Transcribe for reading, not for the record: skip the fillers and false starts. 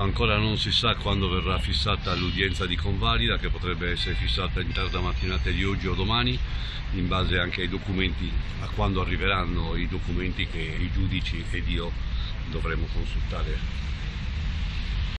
Ancora non si sa quando verrà fissata l'udienza di convalida, che potrebbe essere fissata in tarda mattinata di oggi o domani, in base anche ai documenti, a quando arriveranno i documenti che i giudici ed io dovremo consultare.